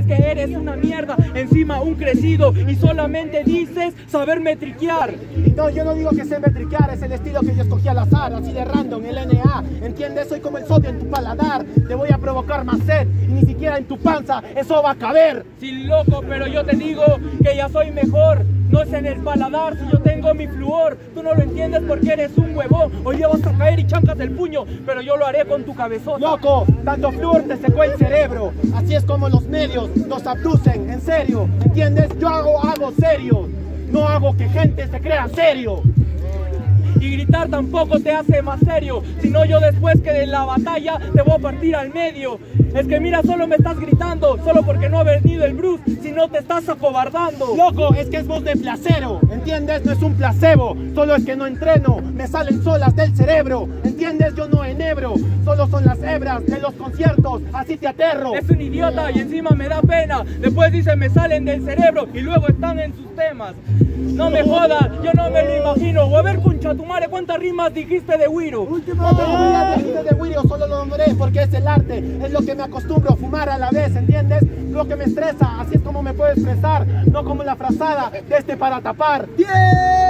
es que eres una mierda, encima un crecido, y solamente dices saber metriquear. No, yo no digo que sé metriquear, es el estilo que yo escogí al azar, así de random, el NA, ¿entiendes? Soy como el sodio en tu paladar, te voy a provocar más sed, y ni siquiera en tu panza eso va a caber. Sí, loco, pero yo te digo que ya soy mejor. No es en el paladar, si yo tengo mi flúor. Tú no lo entiendes porque eres un huevón. Hoy día vas a caer y chancas el puño, pero yo lo haré con tu cabezota. Loco, tanto flúor te secó el cerebro. Así es como los medios nos abducen, en serio. ¿Entiendes? Yo hago serio. No hago que gente se crea serio. Y gritar tampoco te hace más serio, sino yo después que de la batalla te voy a partir al medio. Es que mira, solo me estás gritando, solo porque no ha venido el Bruce, si no te estás acobardando. Loco, es que es voz de placebo, ¿entiendes? No es un placebo, solo es que no entreno, me salen solas del cerebro, ¿entiendes? Yo no enebro, solo son las hebras de los conciertos, así te aterro. Es un idiota y encima me da pena, después dice me salen del cerebro y luego están en sus temas. No me jodas, yo no me lo imagino. O a ver, concha tu madre, ¿cuántas rimas dijiste de Wiro? No te olvides, dijiste de Wiro, solo lo nombré porque es el arte, es lo que me acostumbro, fumar a la vez, ¿entiendes? Lo que me estresa, así es como me puedo expresar, no como la frazada de este para tapar. ¡Yeah!